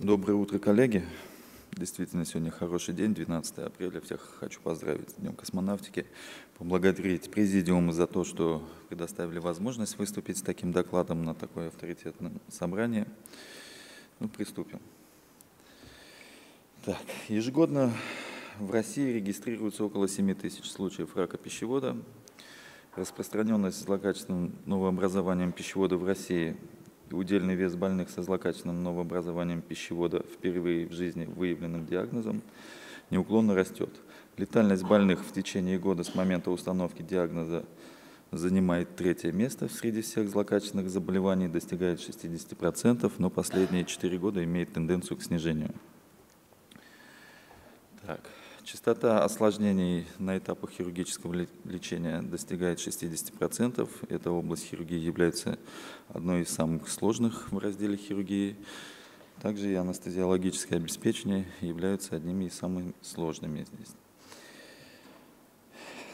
Доброе утро, коллеги. Действительно, сегодня хороший день, 12 апреля. Всех хочу поздравить с Днем космонавтики, поблагодарить Президиум за то, что предоставили возможность выступить с таким докладом на такое авторитетное собрание. Ну, приступим. Так, ежегодно в России регистрируется около 7 тысяч случаев рака пищевода. Распространенность злокачественным новообразованием пищевода в России и удельный вес больных со злокачественным новообразованием пищевода впервые в жизни выявленным диагнозом неуклонно растет. Летальность больных в течение года с момента установки диагноза занимает 3-е место среди всех злокачественных заболеваний, достигает 60%, но последние 4 года имеет тенденцию к снижению. Так. Частота осложнений на этапах хирургического лечения достигает 60%. Эта область хирургии является одной из самых сложных в разделе хирургии. Также и анестезиологическое обеспечение является одними из самых сложными здесь.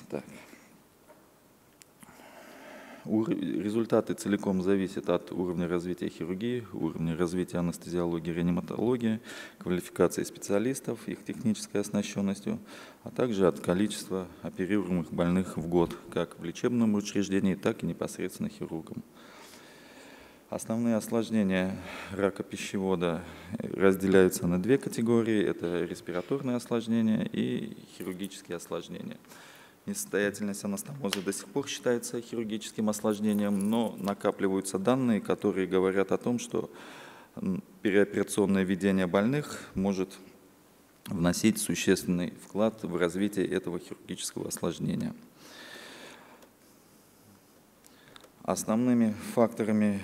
Так. Результаты целиком зависят от уровня развития хирургии, уровня развития анестезиологии и реаниматологии, квалификации специалистов, их технической оснащенностью, а также от количества оперируемых больных в год, как в лечебном учреждении, так и непосредственно хирургом. Основные осложнения рака пищевода разделяются на две категории. Это респираторные осложнения и хирургические осложнения. Несостоятельность анастомоза до сих пор считается хирургическим осложнением, но накапливаются данные, которые говорят о том, что переоперационное ведение больных может вносить существенный вклад в развитие этого хирургического осложнения. Основными факторами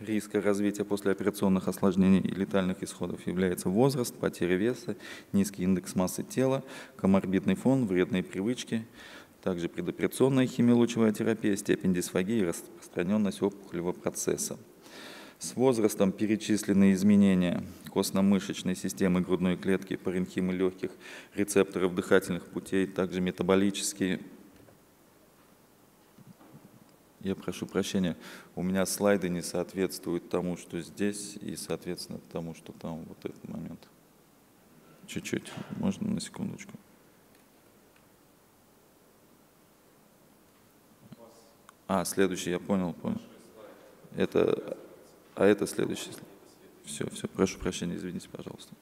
риска развития послеоперационных осложнений и летальных исходов является возраст, потеря веса, низкий индекс массы тела, коморбидный фон, вредные привычки, также предоперационная химиолучевая терапия, степень дисфагии и распространенность опухолевого процесса. С возрастом перечисленные изменения костно-мышечной системы грудной клетки, паренхимы легких, рецепторов дыхательных путей, также метаболические. Я прошу прощения, у меня слайды не соответствуют тому, что здесь, и, соответственно, тому, что там, вот этот момент. Чуть-чуть, можно на секундочку? А, следующий, я понял. Это следующий. Все, прошу прощения, извините, пожалуйста.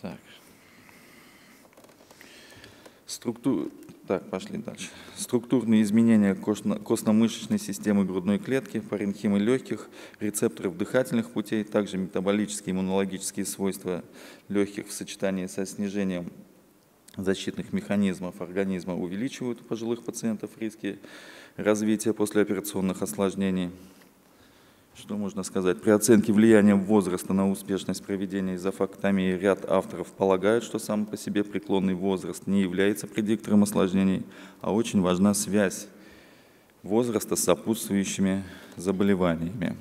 Так. Пошли дальше. Структурные изменения костно-мышечной системы грудной клетки, паренхимы легких, рецепторов дыхательных путей, также метаболические и иммунологические свойства легких в сочетании со снижением защитных механизмов организма увеличивают у пожилых пациентов риски развития послеоперационных осложнений. Что можно сказать? При оценке влияния возраста на успешность проведения эзофагэктомии ряд авторов полагают, что сам по себе преклонный возраст не является предиктором осложнений, а очень важна связь возраста с сопутствующими заболеваниями.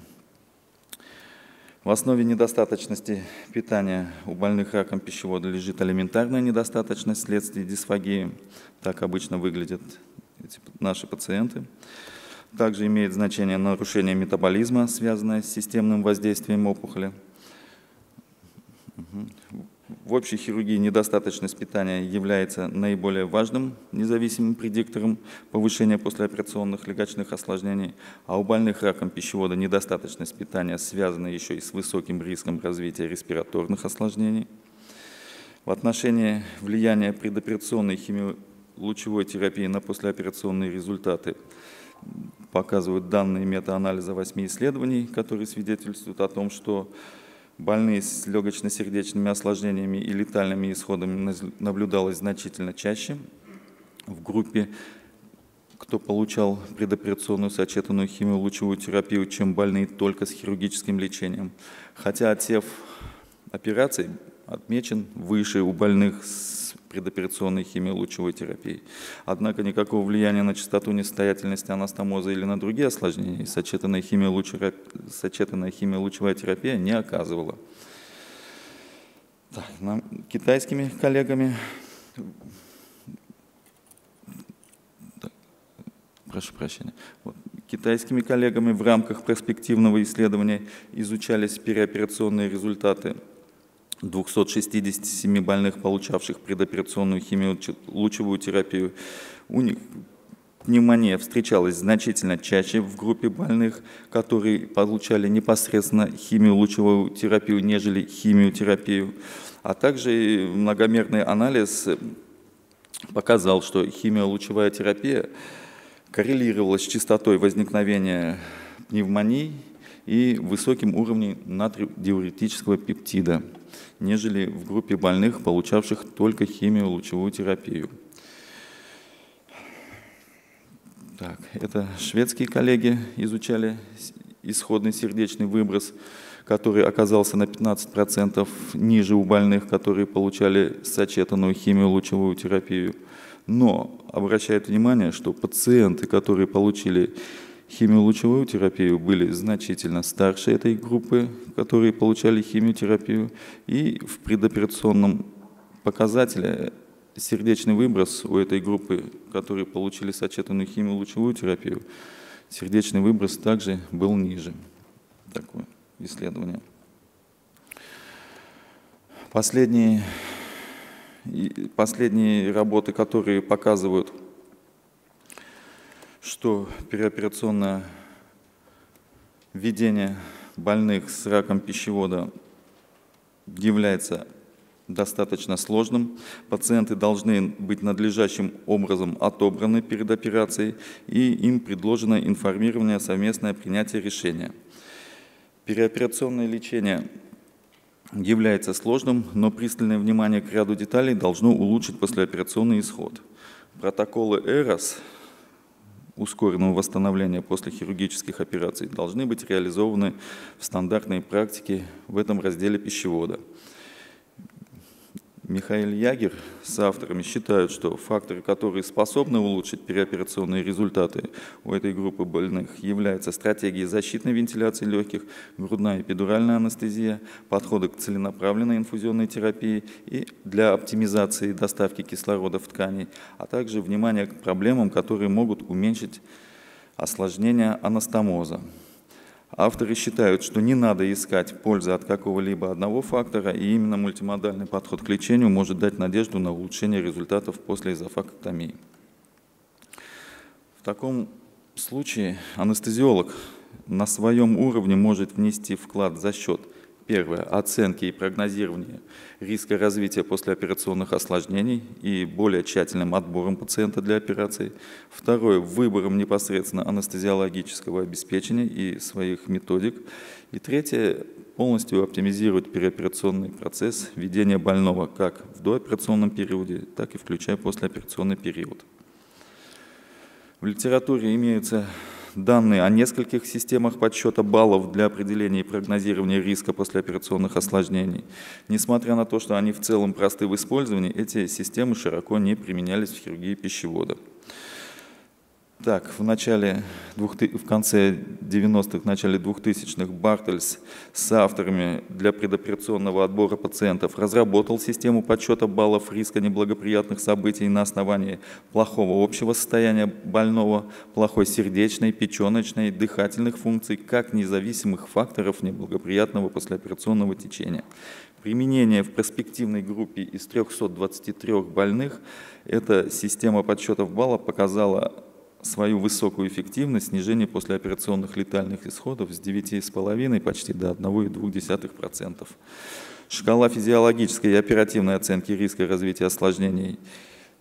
В основе недостаточности питания у больных раком пищевода лежит алиментарная недостаточность вследствие дисфагии. Так обычно выглядят наши пациенты. Также имеет значение нарушение метаболизма, связанное с системным воздействием опухоли. В общей хирургии недостаточность питания является наиболее важным независимым предиктором повышения послеоперационных легочных осложнений, а у больных раком пищевода недостаточность питания связана еще и с высоким риском развития респираторных осложнений. В отношении влияния предоперационной химиолучевой терапии на послеоперационные результаты показывают данные метаанализа 8 исследований, которые свидетельствуют о том, что больные с легочно-сердечными осложнениями и летальными исходами наблюдалось значительно чаще. В группе, кто получал предоперационную сочетанную химиолучевую терапию, чем больные только с хирургическим лечением. Хотя отсев операций отмечен выше у больных с предоперационной химиолучевой терапией. Однако никакого влияния на частоту несостоятельности анастомоза или на другие осложнения сочетанная химиолучевая терапия не оказывала. Так, нам, китайскими коллегами, прошу прощения, вот, Китайскими коллегами в рамках перспективного исследования изучались переоперационные результаты 267 больных, получавших предоперационную химиолучевую терапию. У них пневмония встречалась значительно чаще в группе больных, которые получали непосредственно химиолучевую терапию, нежели химиотерапию. А также многомерный анализ показал, что химиолучевая терапия коррелировалась с частотой возникновения пневмоний и высоким уровнем натрий-диуретического пептида, нежели в группе больных, получавших только химиолучевую терапию. Так, это шведские коллеги изучали исходный сердечный выброс, который оказался на 15% ниже у больных, которые получали сочетанную химиолучевую терапию. Но обращает внимание, что пациенты, которые получили химиолучевую терапию, были значительно старше этой группы, которые получали химиотерапию. И в предоперационном показателе сердечный выброс у этой группы, которые получили сочетанную химиолучевую терапию, сердечный выброс также был ниже. Такое исследование. Последние работы, которые показывают, что переоперационное введение больных с раком пищевода является достаточно сложным. Пациенты должны быть надлежащим образом отобраны перед операцией, и им предложено информированное совместное принятие решения. Переоперационное лечение является сложным, но пристальное внимание к ряду деталей должно улучшить послеоперационный исход. Протоколы ЭРАС, ускоренного восстановления после хирургических операций, должны быть реализованы в стандартной практике в этом разделе пищевода. Михаил Ягер с авторами считают, что факторы, которые способны улучшить переоперационные результаты у этой группы больных, являются стратегии защитной вентиляции легких, грудная эпидуральная анестезия, подходы к целенаправленной инфузионной терапии и для оптимизации доставки кислорода в ткани, а также внимание к проблемам, которые могут уменьшить осложнения анастомоза. Авторы считают, что не надо искать пользы от какого-либо одного фактора, и именно мультимодальный подход к лечению может дать надежду на улучшение результатов после эзофагэктомии. В таком случае анестезиолог на своем уровне может внести вклад за счет: первое, оценки и прогнозирования риска развития послеоперационных осложнений и более тщательным отбором пациента для операции. Второе, выбором непосредственно анестезиологического обеспечения и своих методик. И третье, полностью оптимизировать переоперационный процесс ведения больного как в дооперационном периоде, так и включая послеоперационный период. В литературе имеются данные о нескольких системах подсчета баллов для определения и прогнозирования риска послеоперационных осложнений. Несмотря на то, что они в целом просты в использовании, эти системы широко не применялись в хирургии пищевода. Так, в конце 90-х, начале 2000-х Бартельс с авторами для предоперационного отбора пациентов разработал систему подсчета баллов риска неблагоприятных событий на основании плохого общего состояния больного, плохой сердечной, печеночной, дыхательных функций, как независимых факторов неблагоприятного послеоперационного течения. Применение в перспективной группе из 323 больных эта система подсчетов баллов показала свою высокую эффективность снижения послеоперационных летальных исходов с 9,5 почти до 1,2%. Шкала физиологической и оперативной оценки риска развития осложнений,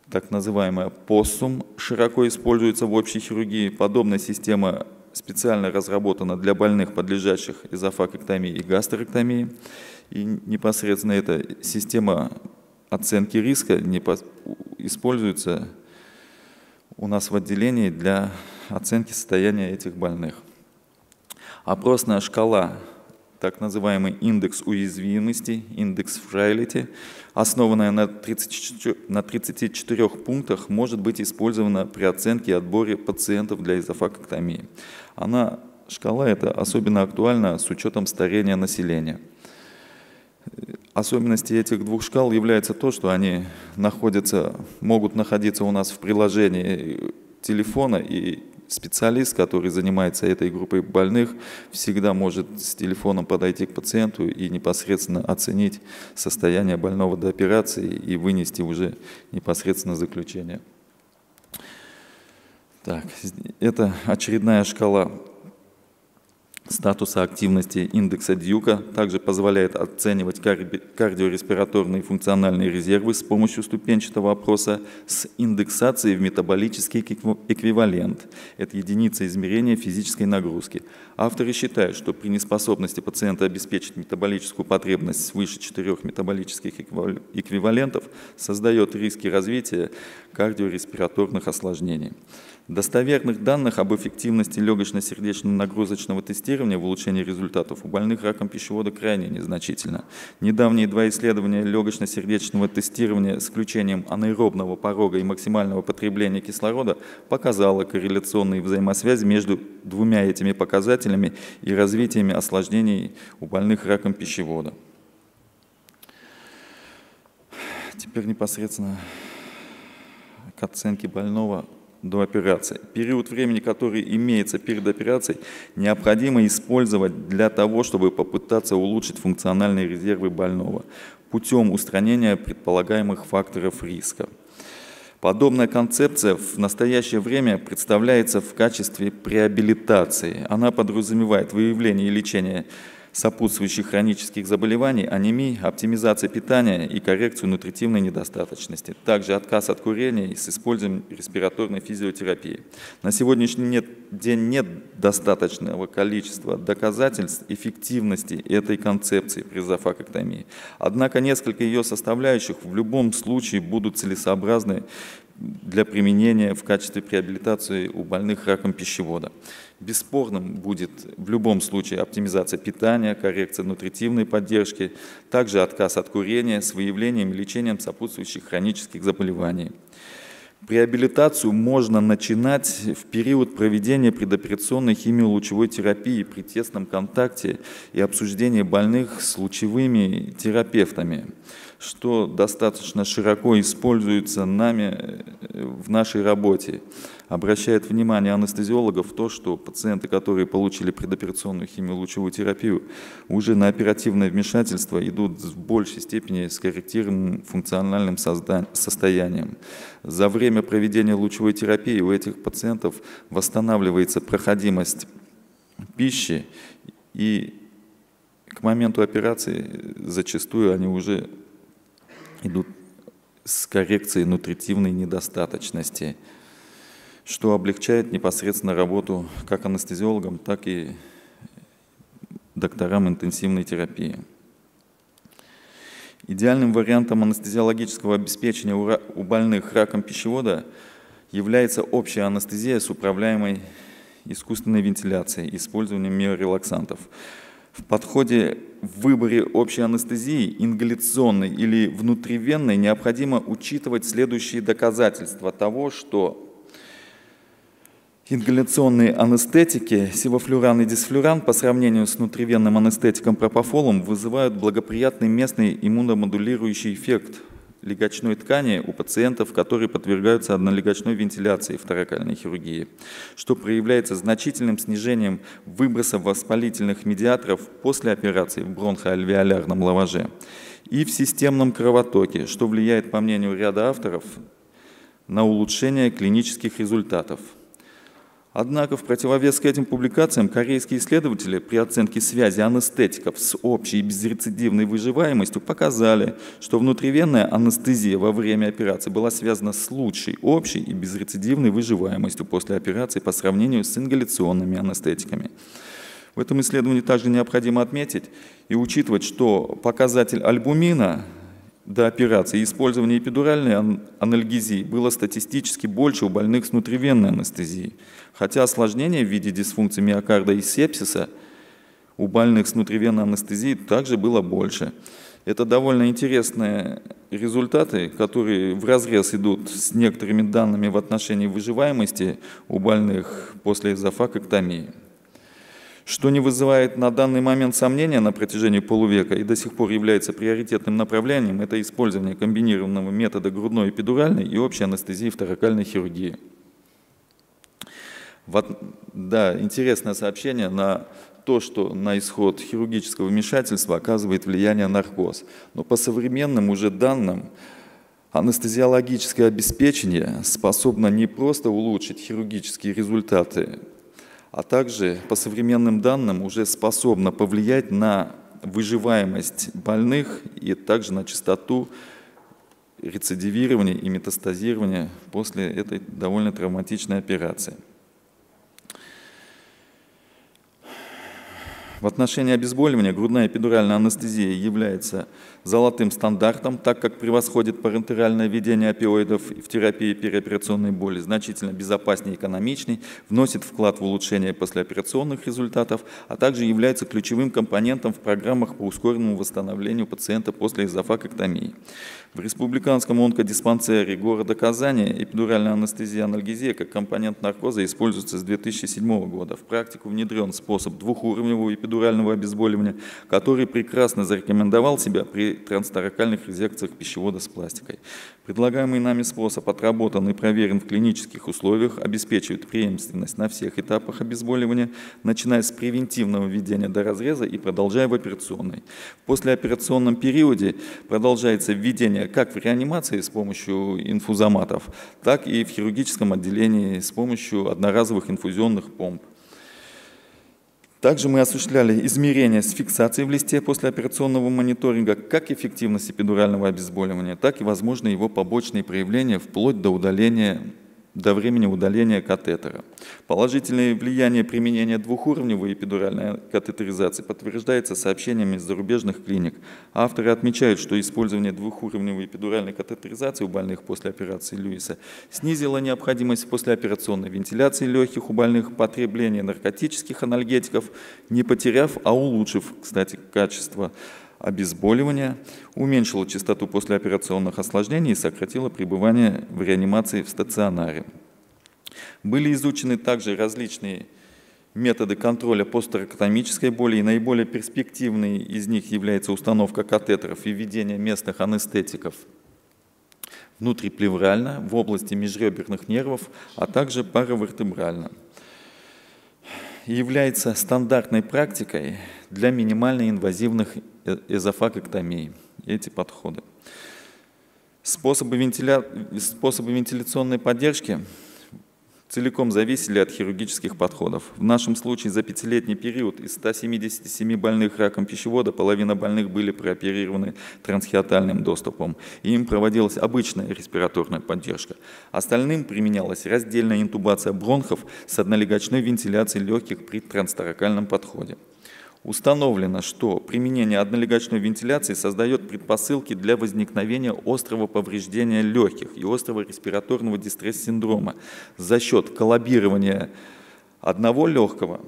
так называемая POSUM, широко используется в общей хирургии. Подобная система специально разработана для больных, подлежащих эзофагэктомии и гастерэктомии. И непосредственно эта система оценки риска используется у нас в отделении для оценки состояния этих больных. Опросная шкала, так называемый индекс уязвимости, индекс frailty, основанная на 34 пунктах, может быть использована при оценке и отборе пациентов для эзофагэктомии. Шкала эта особенно актуальна с учетом старения населения. Особенности этих двух шкал является то, что они могут находиться у нас в приложении телефона, и специалист, который занимается этой группой больных, всегда может с телефоном подойти к пациенту и непосредственно оценить состояние больного до операции и вынести уже непосредственно заключение. Так, это очередная шкала статуса активности индекса Дьюка, также позволяет оценивать кардиореспираторные функциональные резервы с помощью ступенчатого опроса с индексацией в метаболический эквивалент. Это единица измерения физической нагрузки. Авторы считают, что при неспособности пациента обеспечить метаболическую потребность свыше 4 метаболических эквивалентов создает риски развития кардиореспираторных осложнений. Достоверных данных об эффективности легочно-сердечно-нагрузочного тестирования в улучшении результатов у больных раком пищевода крайне незначительно. Недавние два исследования легочно-сердечного тестирования с включением анаэробного порога и максимального потребления кислорода показало корреляционные взаимосвязи между двумя этими показателями и развитиями осложнений у больных раком пищевода. Теперь непосредственно к оценке больного до операции. Период времени, который имеется перед операцией, необходимо использовать для того, чтобы попытаться улучшить функциональные резервы больного путем устранения предполагаемых факторов риска. Подобная концепция в настоящее время представляется в качестве преабилитации. Она подразумевает выявление и лечение сопутствующих хронических заболеваний, анемии, оптимизация питания и коррекцию нутритивной недостаточности. Также отказ от курения с использованием респираторной физиотерапии. На сегодняшний день нет достаточного количества доказательств эффективности этой концепции при эзофагэктомии. Однако несколько ее составляющих в любом случае будут целесообразны для применения в качестве преабилитации у больных раком пищевода. Бесспорным будет в любом случае оптимизация питания, коррекция нутритивной поддержки, также отказ от курения с выявлением и лечением сопутствующих хронических заболеваний. Преабилитацию можно начинать в период проведения предоперационной химиолучевой терапии при тесном контакте и обсуждении больных с лучевыми терапевтами, что достаточно широко используется нами в нашей работе. Обращает внимание анестезиологов то, что пациенты, которые получили предоперационную химиолучевую терапию, уже на оперативное вмешательство идут в большей степени с корректированным функциональным состоянием. За время проведения лучевой терапии у этих пациентов восстанавливается проходимость пищи, и к моменту операции зачастую они уже идут с коррекцией нутритивной недостаточности, что облегчает непосредственно работу как анестезиологам, так и докторам интенсивной терапии. Идеальным вариантом анестезиологического обеспечения у больных раком пищевода является общая анестезия с управляемой искусственной вентиляцией, использованием миорелаксантов. В подходе в выборе общей анестезии, ингаляционной или внутривенной, необходимо учитывать следующие доказательства того, что ингаляционные анестетики, севофлюран и дисфлюран, по сравнению с внутривенным анестетиком пропофолом, вызывают благоприятный местный иммуномодулирующий эффект легочной ткани у пациентов, которые подвергаются однолегочной вентиляции торакальной хирургии, что проявляется значительным снижением выброса воспалительных медиаторов после операции в бронхоальвеолярном лаваже и в системном кровотоке, что влияет, по мнению ряда авторов, на улучшение клинических результатов. Однако в противовес к этим публикациям корейские исследователи при оценке связи анестетиков с общей безрецидивной выживаемостью показали, что внутривенная анестезия во время операции была связана с лучшей общей и безрецидивной выживаемостью после операции по сравнению с ингаляционными анестетиками. В этом исследовании также необходимо отметить и учитывать, что показатель альбумина до операции и использования эпидуральной анальгезии было статистически больше у больных с внутривенной анестезией, хотя осложнения в виде дисфункции миокарда и сепсиса у больных с внутривенной анестезией также было больше. Это довольно интересные результаты, которые вразрез идут с некоторыми данными в отношении выживаемости у больных после эзофагэктомии, что не вызывает на данный момент сомнения на протяжении полувека и до сих пор является приоритетным направлением, это использование комбинированного метода грудной эпидуральной и общей анестезии в торакальной хирургии. Да, интересное сообщение на то, что на исход хирургического вмешательства оказывает влияние наркоз. Но по современным уже данным, анестезиологическое обеспечение способно не просто улучшить хирургические результаты, а также, по современным данным, уже способно повлиять на выживаемость больных и также на частоту рецидивирования и метастазирования после этой довольно травматичной операции. В отношении обезболивания грудная эпидуральная анестезия является золотым стандартом, так как превосходит парентеральное введение опиоидов в терапии переоперационной боли, значительно безопаснее и экономичней, вносит вклад в улучшение послеоперационных результатов, а также является ключевым компонентом в программах по ускоренному восстановлению пациента после эзофагэктомии. В республиканском онкодиспансере города Казани эпидуральная анестезия анальгезия как компонент наркоза используется с 2007 года. В практику внедрен способ двухуровневого эпидурального обезболивания, который прекрасно зарекомендовал себя при транстаракальных резекциях пищевода с пластикой. Предлагаемый нами способ отработан и проверен в клинических условиях, обеспечивает преемственность на всех этапах обезболивания, начиная с превентивного введения до разреза и продолжая в операционной. В послеоперационном периоде продолжается введение как в реанимации с помощью инфузоматов, так и в хирургическом отделении с помощью одноразовых инфузионных помп. Также мы осуществляли измерения с фиксацией в листе послеоперационного мониторинга как эффективность эпидурального обезболивания, так и возможные его побочные проявления вплоть до времени удаления катетера. Положительное влияние применения двухуровневой эпидуральной катетеризации подтверждается сообщениями из зарубежных клиник. Авторы отмечают, что использование двухуровневой эпидуральной катетеризации у больных после операции Льюиса снизило необходимость послеоперационной вентиляции легких у больных, потребления наркотических анальгетиков, не потеряв, а улучшив, кстати, качество обезболивания, уменьшило частоту послеоперационных осложнений и сократило пребывание в реанимации в стационаре. Были изучены также различные методы контроля посттерэктомической боли, и наиболее перспективной из них является установка катетеров и введение местных анестетиков внутриплеврально, в области межреберных нервов, а также паравертебрально. Является стандартной практикой для минимально-инвазивных эзофагэктомий эти подходы. Способы вентиляционной поддержки целиком зависели от хирургических подходов. В нашем случае за пятилетний период из 177 больных раком пищевода половина больных были прооперированы трансхиатальным доступом, и им проводилась обычная респираторная поддержка. Остальным применялась раздельная интубация бронхов с однолегочной вентиляцией легких при транстаракальном подходе. Установлено, что применение однолегочной вентиляции создает предпосылки для возникновения острого повреждения легких и острого респираторного дистресс-синдрома за счет коллабирования одного легкого,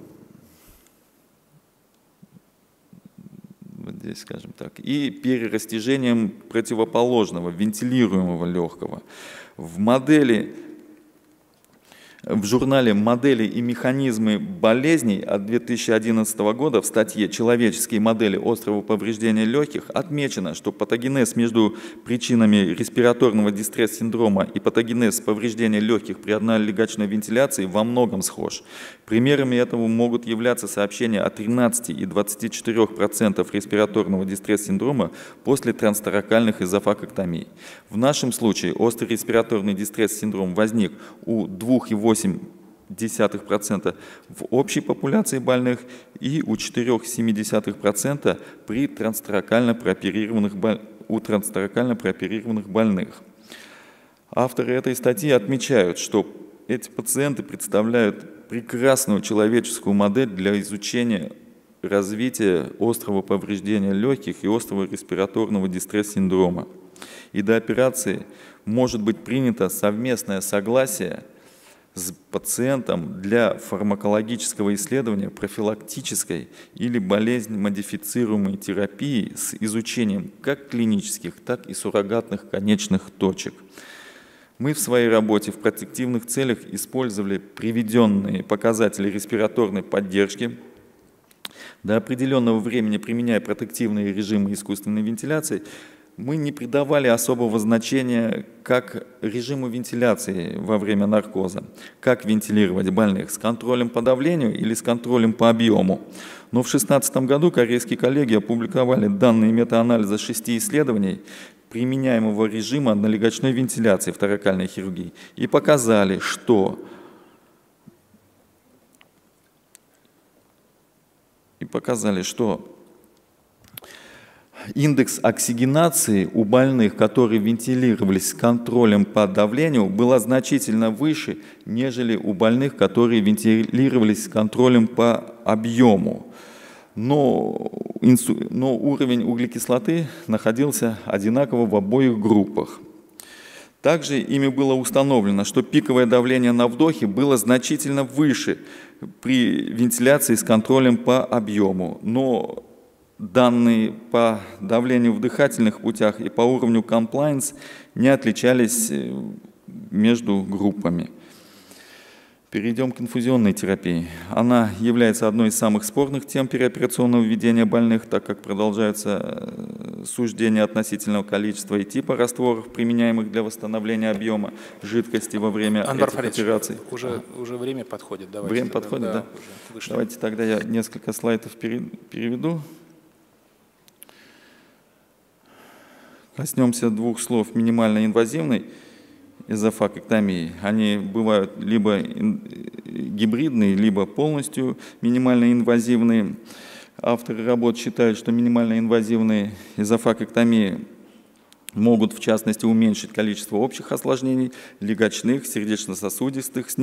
вот здесь, скажем так, и перерастяжением противоположного, вентилируемого легкого. В журнале «Модели и механизмы болезней» от 2011 года в статье «Человеческие модели острого повреждения легких» отмечено, что патогенез между причинами респираторного дистресс-синдрома и патогенез повреждения легких при однолегочной вентиляции во многом схож. Примерами этого могут являться сообщения о 13 и 24% респираторного дистресс-синдрома после транстаракальных эзофагэктомий. В нашем случае острый респираторный дистресс-синдром возник у 2,8% в общей популяции больных и у 4,7% у транстаракально прооперированных больных. Авторы этой статьи отмечают, что эти пациенты представляют прекрасную человеческую модель для изучения развития острого повреждения легких и острого респираторного дистресс-синдрома. И до операции может быть принято совместное согласие с пациентом для фармакологического исследования профилактической или болезнь-модифицируемой терапии с изучением как клинических, так и суррогатных конечных точек. Мы в своей работе в протективных целях использовали приведенные показатели респираторной поддержки, до определенного времени применяя протективные режимы искусственной вентиляции, мы не придавали особого значения как режиму вентиляции во время наркоза, как вентилировать больных, с контролем по давлению или с контролем по объему. Но в 2016 году корейские коллеги опубликовали данные метаанализа 6 исследований применяемого режима однолегочной вентиляции в торакальной хирургии и показали, что... индекс оксигенации у больных, которые вентилировались с контролем по давлению, был значительно выше, нежели у больных, которые вентилировались с контролем по объему. Но уровень углекислоты находился одинаково в обоих группах. Также ими было установлено, что пиковое давление на вдохе было значительно выше при вентиляции с контролем по объему, но данные по давлению в дыхательных путях и по уровню compliance не отличались между группами. Перейдем к инфузионной терапии. Она является одной из самых спорных тем переоперационного ведения больных, так как продолжаются суждения относительного количества и типа растворов, применяемых для восстановления объема жидкости во время этих операций. Уже время подходит. Давайте время тогда, подходит, да. Давайте тогда я несколько слайдов переведу. Коснемся двух слов минимально инвазивной эзофагэктомии. Они бывают либо гибридные, либо полностью минимально инвазивные. Авторы работ считают, что минимально инвазивные эзофагэктомии могут, в частности, уменьшить количество общих осложнений, легочных, сердечно-сосудистых с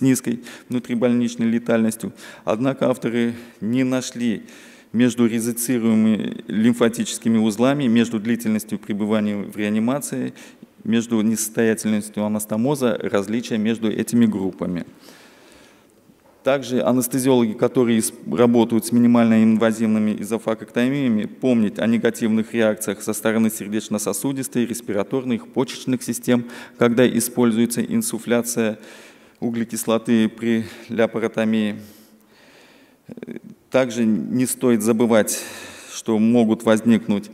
низкой внутрибольничной летальностью. Однако авторы не нашли между резоцируемыми лимфатическими узлами, между длительностью пребывания в реанимации, между несостоятельностью анастомоза различия между этими группами. Также анестезиологи, которые работают с минимально инвазивными эзофагэктомиями, помнят о негативных реакциях со стороны сердечно-сосудистой, респираторных, почечных систем, когда используется инсуфляция углекислоты при ляпаротомии. Также не стоит забывать, что могут возникнуть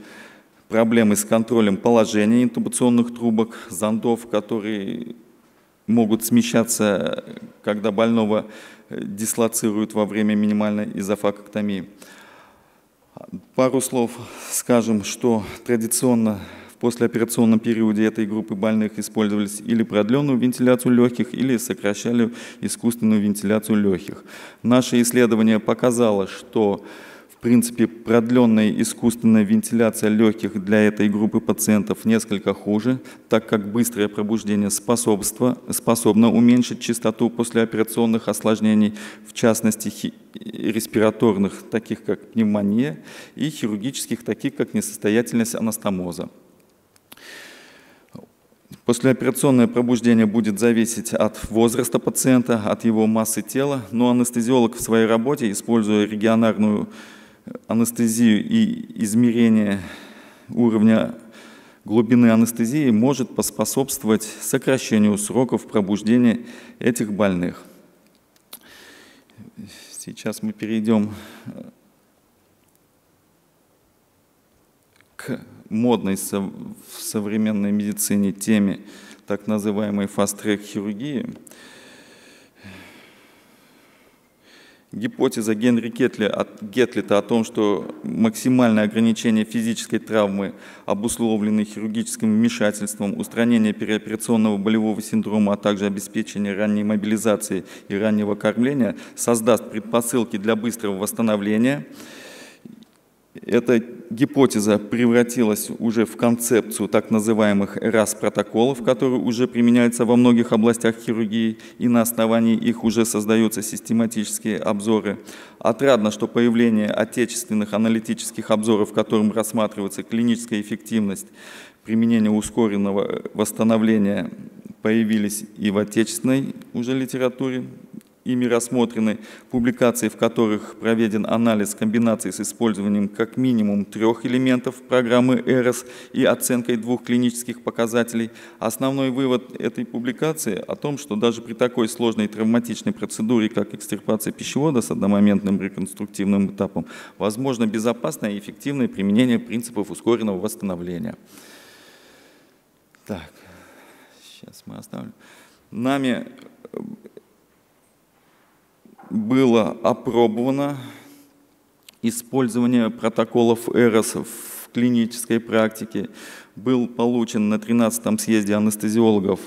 проблемы с контролем положения интубационных трубок, зондов, которые могут смещаться, когда больного дислоцируют во время минимальной эзофагэктомии. Пару слов скажем, что традиционно в послеоперационном периоде этой группы больных использовались или продленную вентиляцию легких, или сокращали искусственную вентиляцию легких. Наше исследование показало, что в принципе, продленная искусственная вентиляция легких для этой группы пациентов несколько хуже, так как быстрое пробуждение способно уменьшить частоту послеоперационных осложнений, в частности респираторных, таких как пневмония, и хирургических, таких как несостоятельность анастомоза. Послеоперационное пробуждение будет зависеть от возраста пациента, от его массы тела, но анестезиолог в своей работе, используя регионарную анестезию и измерение уровня глубины анестезии, может поспособствовать сокращению сроков пробуждения этих больных. Сейчас мы перейдем к модной в современной медицине теме так называемой фаст-трек хирургии. Гипотеза Генри Гетлита о том, что максимальное ограничение физической травмы, обусловленное хирургическим вмешательством, устранение переоперационного болевого синдрома, а также обеспечение ранней мобилизации и раннего кормления, создаст предпосылки для быстрого восстановления. Эта гипотеза превратилась уже в концепцию так называемых ЭРАС протоколов, которые уже применяются во многих областях хирургии, и на основании их уже создаются систематические обзоры. Отрадно, что появление отечественных аналитических обзоров, в котором рассматривается клиническая эффективность применения ускоренного восстановления, появились и в отечественной уже литературе. ими рассмотрены публикации, в которых проведен анализ комбинаций с использованием как минимум 3 элементов программы ЭРАС и оценкой 2 клинических показателей. Основной вывод этой публикации о том, что даже при такой сложной и травматичной процедуре, как экстирпация пищевода с одномоментным реконструктивным этапом, возможно безопасное и эффективное применение принципов ускоренного восстановления. Так, сейчас мы оставим. Нами было опробовано использование протоколов ЭРАС в клинической практике. Был получен на 13-м съезде анестезиологов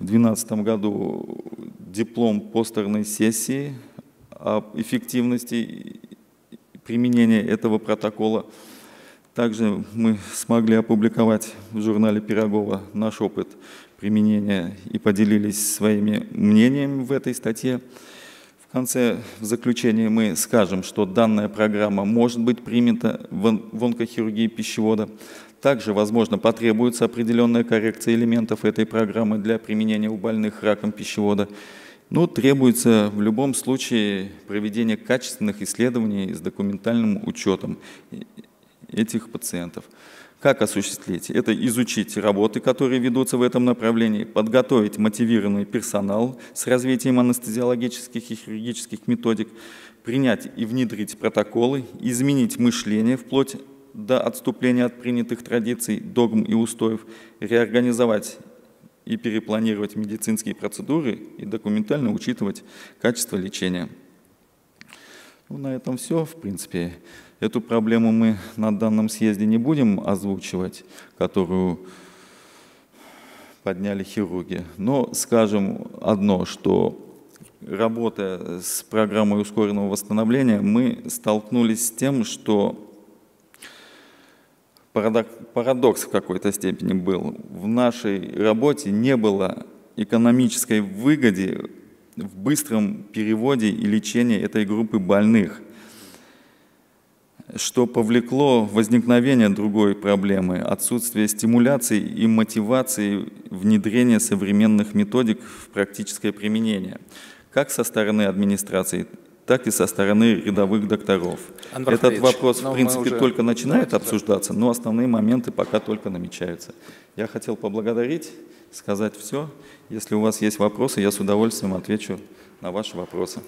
в 2012 году диплом постерной сессии об эффективности применения этого протокола. Также мы смогли опубликовать в журнале Пирогова наш опыт применения и поделились своими мнениями в этой статье. В конце, в заключении мы скажем, что данная программа может быть принята в онкохирургии пищевода. Также, возможно, потребуется определенная коррекция элементов этой программы для применения у больных раком пищевода. Но требуется в любом случае проведение качественных исследований с документальным учетом этих пациентов. Как осуществить? Это изучить работы, которые ведутся в этом направлении, подготовить мотивированный персонал с развитием анестезиологических и хирургических методик, принять и внедрить протоколы, изменить мышление вплоть до отступления от принятых традиций, догм и устоев, реорганизовать и перепланировать медицинские процедуры и документально учитывать качество лечения. Ну, на этом все, в принципе. Эту проблему мы на данном съезде не будем озвучивать, которую подняли хирурги. Но скажем одно, что работая с программой ускоренного восстановления, мы столкнулись с тем, что парадокс в какой-то степени был. В нашей работе не было экономической выгоды в быстром переводе и лечении этой группы больных, что повлекло возникновение другой проблемы – отсутствие стимуляции и мотивации внедрения современных методик в практическое применение, как со стороны администрации, так и со стороны рядовых докторов. Этот вопрос, в принципе, только начинает обсуждаться, но основные моменты пока только намечаются. Я хотел поблагодарить, сказать все. Если у вас есть вопросы, я с удовольствием отвечу на ваши вопросы.